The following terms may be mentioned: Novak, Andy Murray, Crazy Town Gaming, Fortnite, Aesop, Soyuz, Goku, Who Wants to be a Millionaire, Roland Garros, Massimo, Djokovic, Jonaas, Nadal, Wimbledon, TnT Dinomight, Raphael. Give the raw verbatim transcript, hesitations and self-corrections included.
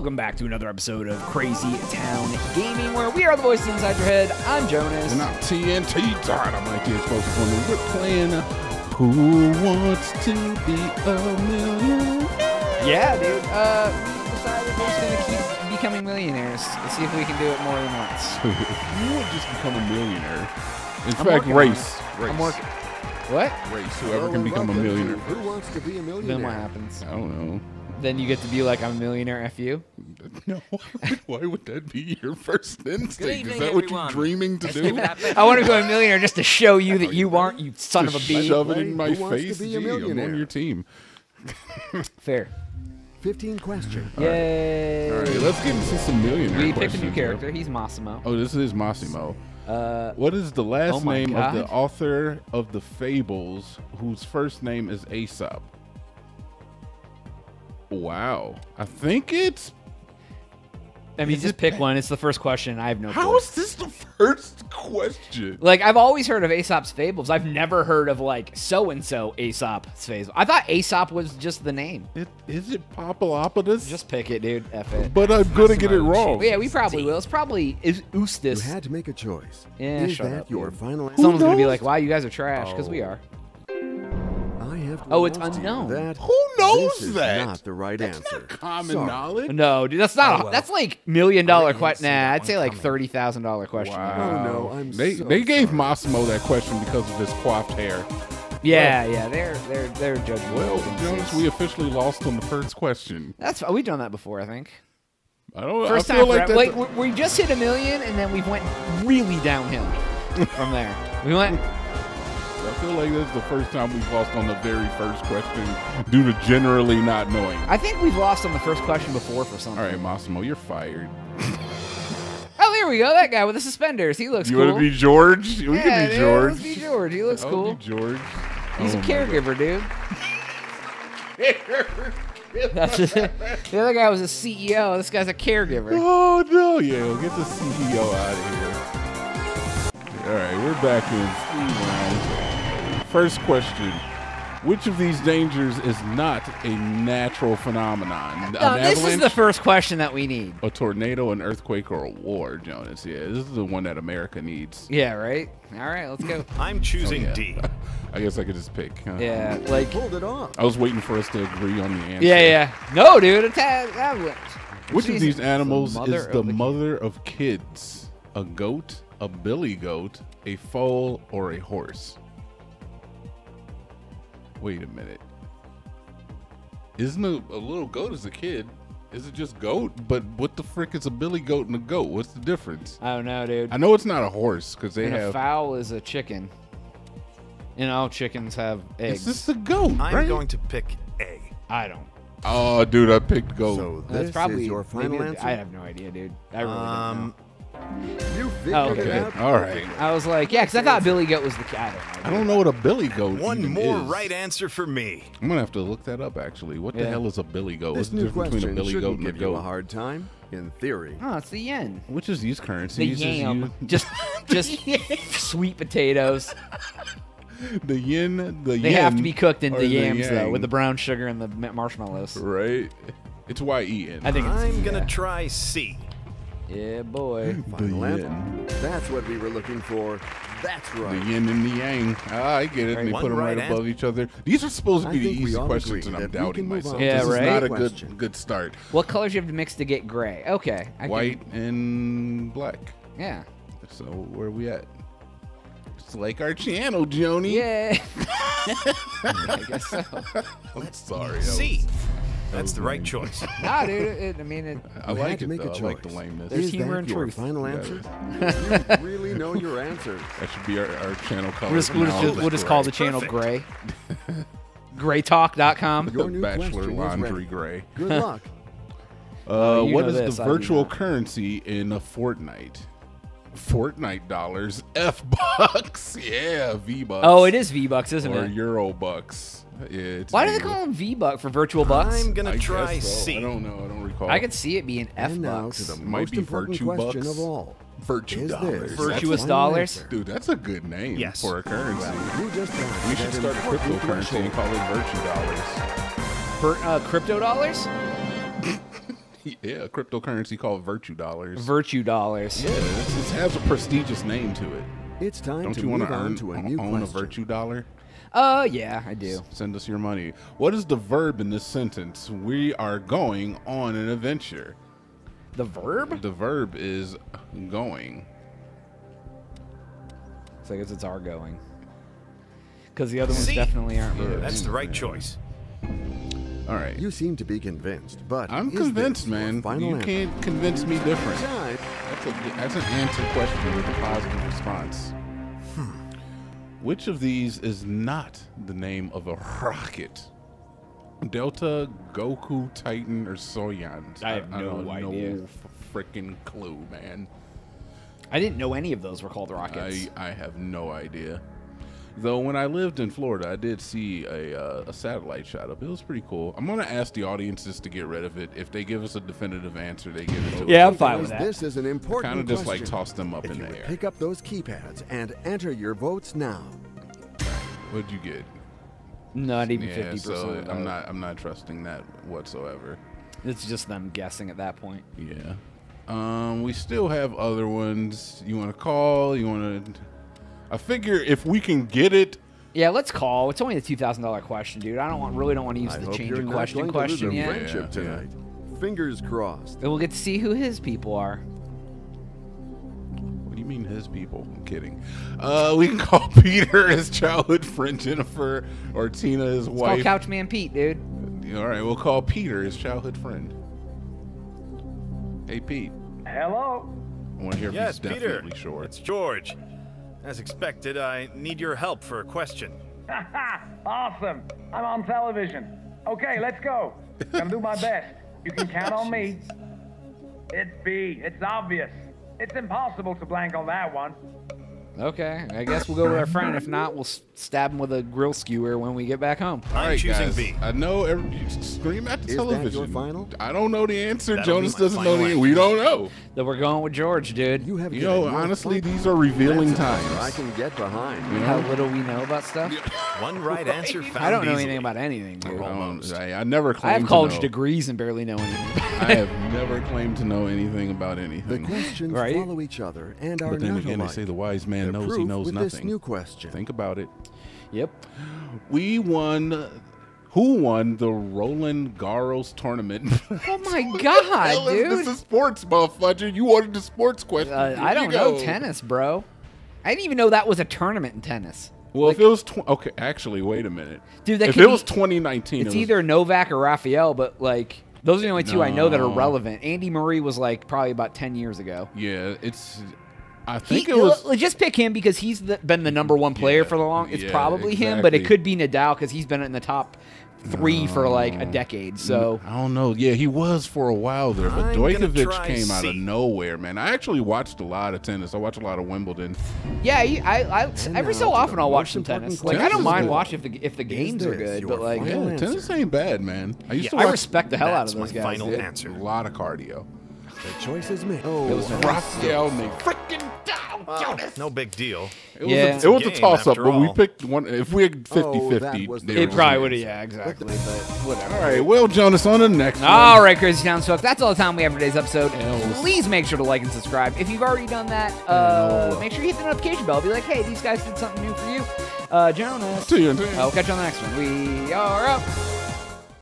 Welcome back to another episode of Crazy Town Gaming, where we are the voices inside your head. I'm Jonas. And I'm T N T. I'm like the explosive woman. We're playing Who Wants to be a Millionaire? Yeah, dude. Uh, we decided we're just going to keep becoming millionaires. Let's see if we can do it more than once. If you would just become a millionaire, in I'm fact, race. race. I'm working. What? Race. Whoever Hello can become a millionaire. Who wants to be a millionaire? Then what happens? I don't know. Then you get to be like, I'm a millionaire, F you? No, why would, why would that be your first instinct? Evening, Is that everyone. what you're dreaming to do? I want to go a millionaire just to show you that you aren't, you son of a bee. Shove it in my Who face, to be a millionaire? Gee, I'm on your team. Fair. fifteen questions. Yay. All right, let's get into some millionaire we questions. We picked a new character. Though. He's Massimo. Oh, this is Massimo. Uh, what is the last oh name God. of the author of the Fables whose first name is Aesop? Wow, I think it's. I mean, just pick one. It's the first question. I have no. How clue. is this the first question? Like, I've always heard of Aesop's Fables. I've never heard of like so and so Aesop's Fables. I thought Aesop was just the name. It, is it Papalopodus? Just pick it, dude. F it. But I'm gonna get it wrong. Yeah, we probably will. It's probably is Eustis. You had to make a choice. Yeah, is shut that up. Your final answer? Someone's gonna be like, "Wow, you guys are trash," because oh. we are. Oh, it's unknown. That, Who knows this is that? Not the right that's answer. Not common Sorry. knowledge. No, dude, that's not. Oh, well. That's like million dollar question. Nah, I'd say like thirty thousand dollar question. Wow. Oh no, I'm. They so they gave sorry. Massimo that question because of his coiffed hair. Yeah, well, yeah, they're they're they're judging. Well, Jonas, we officially lost on the first question. That's we've done that before, I think. I don't. First I feel time, like, like we just hit a million, and then we went really downhill from there. We went. I feel like this is the first time we've lost on the very first question due to generally not knowing. I think we've lost on the first question before for something. All right, Massimo, you're fired. Oh, there we go. That guy with the suspenders. He looks you cool. You want to be George? We yeah, can be dude, George. Let's be George. He looks I'll cool. Be George. He's oh a caregiver, God. dude. That's just it. The other guy was a C E O. This guy's a caregiver. Oh, no. Yeah, we'll get the C E O out of here. All right, we're back in Steve Lounge. First question, which of these dangers is not a natural phenomenon? No, an this is the first question that we need. A tornado, an earthquake, or a war, Jonas. Yeah, this is the one that America needs. Yeah, right? All right, let's go. I'm choosing oh, yeah. D. I guess I could just pick. Huh? Yeah, like. You pulled it off. I was waiting for us to agree on the answer. Yeah, yeah. No, dude. It's, that went. Which Jeez. of these animals the is the, the mother kid. of kids? A goat, a billy goat, a foal, or a horse? Wait a minute. Isn't a, a little goat is a kid? Is it just goat? But what the frick is a billy goat and a goat? What's the difference? I don't know, dude. I know it's not a horse because they and have. A fowl is a chicken. And all chickens have eggs. Is this a goat? I'm right? going to pick A. I don't. Oh, dude, I picked goat. So that's probably your final answer. I have no idea, dude. I really um, don't know. You oh, okay. All right. I was like, yeah, because I thought billy goat was the cat. I, I don't know what a billy goat One more is. right answer for me. I'm going to have to look that up, actually. What yeah. the hell is a billy goat? This What's the difference between a billy goat and a goat? A hard time, in theory. Oh, it's the yen. Which is these currencies? The yam. Just, just sweet potatoes. The yen. The they yen. They have to be cooked in the yams, the though, with the brown sugar and the marshmallows. Right. It's Y E N. I think it's, I'm going to yeah. try C. Yeah, boy. That's what we were looking for. That's right. The yin and the yang. Ah, I get it. And they One put them right, right above each other. These are supposed to be the easy questions, and I'm doubting myself. Yeah, this right? is not a good, good start. What colors do you have to mix to get gray? Okay. I White can... and black. Yeah. So where are we at? It's like our channel, Joni. Yeah. I guess so. I'm sorry. See. That's the right choice. Nah, dude. It, I mean, it, I like to it, make though. a choice. I like the lameness. There's humor and truth. Final answer. You really know your answer. That should be our, our channel color. We'll just, we'll just, we'll just call the channel Perfect. Gray. Gray talk dot com. The your Bachelor Laundry Gray. Good luck. Uh, what is this, the virtual currency in a Fortnite? Fortnite dollars, F bucks. Yeah, V bucks. Oh, it is V bucks, isn't or it? Or Euro bucks. It's Why do they call them V buck for virtual bucks? I'm gonna I try so. C. I don't know. I don't recall. I could see it being F bucks. It might be virtue bucks. Of all. Virtue is dollars. Virtuous dollars. Answer. Dude, that's a good name yes. for a currency. Wow. We, just we should start a cryptocurrency and call it virtue dollars. For, uh, crypto dollars? Yeah, a cryptocurrency called Virtue Dollars. Virtue Dollars. Yeah, it has a prestigious name to it. It's time Don't to you move earn, on to a new own question. a Virtue Dollar? Uh, yeah, I do. Send us your money. What is the verb in this sentence? We are going on an adventure. The verb? The verb is going. So I guess it's our going. Because the other ones See? definitely aren't verbs. Yeah, that's the right choice. All right. You seem to be convinced, but I'm convinced, man. You answer? can't convince me different. That's, a, that's an answer question with a positive response. Hmm. Which of these is not the name of a rocket? Delta, Goku, Titan, or Soyuz? I have I, no I idea. No freaking clue, man. I didn't know any of those were called rockets. I, I have no idea. Though when I lived in Florida, I did see a, uh, a satellite shot up. It was pretty cool. I'm gonna ask the audiences to get rid of it. If they give us a definitive answer, they give it to us. Yeah, I'm fine with that. This is an important question. Kind of just like toss them up in the air. Pick up those keypads and enter your votes now. What'd you get? Not even fifty percent. I'm not. I'm not trusting that whatsoever. It's just them guessing at that point. Yeah. Um. We still have other ones. You want to call? You want to? I figure if we can get it. Yeah, let's call. It's only a two thousand dollar question, dude. I don't want, really don't want to use I the change of question question yet. Friendship yeah. tonight. Fingers crossed. And we'll get to see who his people are. What do you mean his people? I'm kidding. Uh, we can call Peter his childhood friend Jennifer, or Tina his let's wife. Call Couchman Pete, dude. All right, we'll call Peter his childhood friend. Hey, Pete. Hello. I want to hear yes, if he's Peter. definitely sure. It's George. As expected, I need your help for a question. Awesome. I'm on television. Okay, let's go. I'm gonna do my best. You can count on me. It's B. It's obvious. It's impossible to blank on that one. Okay, I guess we'll go with our friend. If not, we'll stab him with a grill skewer when we get back home. All right, I'm choosing guys. B. I know every, you scream at the Is television. That your final? I don't know the answer. That'll Jonas doesn't know the answer. We don't know. Then we're going with George, dude. You, have you know, honestly, these are revealing times. I can get behind. You know? How little we know about stuff. One right answer found I don't know easily. anything about anything, dude. Almost. I, I never claim I have college to know. degrees and barely know anything. I have never claimed to know anything about anything. The questions right? follow each other and are but then not again, alike. They say the wise man They're knows he knows with nothing. This new question. Think about it. Yep. We won. Who won the Roland Garros tournament? Oh my god, dude! This is sports, motherfucker. You wanted the sports question. Uh, I don't know tennis, bro. I didn't even know that was a tournament in tennis. Well, like, if it was tw okay, actually, wait a minute, dude. That if it was twenty nineteen, it's it was either Novak or Raphael, but like. Those are the only two no. I know that are relevant. Andy Murray was like probably about ten years ago. Yeah, it's. I think he, it was. Just pick him because he's the, been the number one player yeah, for the long. It's yeah, probably exactly. him, but it could be Nadal because he's been in the top three no. for like a decade. So I don't know. Yeah, he was for a while there, but Djokovic came C. out of nowhere, man. I actually watched a lot of tennis. I watched a lot of Wimbledon. Yeah, I, I every so often I'll watch some tennis. Like tennis I don't mind good. watching if the if the games are good, but like yeah, tennis answer. ain't bad, man. I used yeah, to. Watch, I respect the hell out of those guys. Final yeah. answer. A lot of cardio. The choice is made. Oh, it was Raphael me freaking down, wow. Jonas. No big deal. It was yeah. a, it was a toss-up, but we picked one. If we had fifty fifty, oh, it probably would have. Yeah, exactly. But whatever. All right, well, Jonas, on the next one. All right, Crazy Town folks, that's all the time we have for today's episode. Else. Please make sure to like and subscribe. If you've already done that, uh, no. make sure you hit the notification bell. Be like, hey, these guys did something new for you. Uh, Jonas. See you. I'll catch you on the next one. We are up.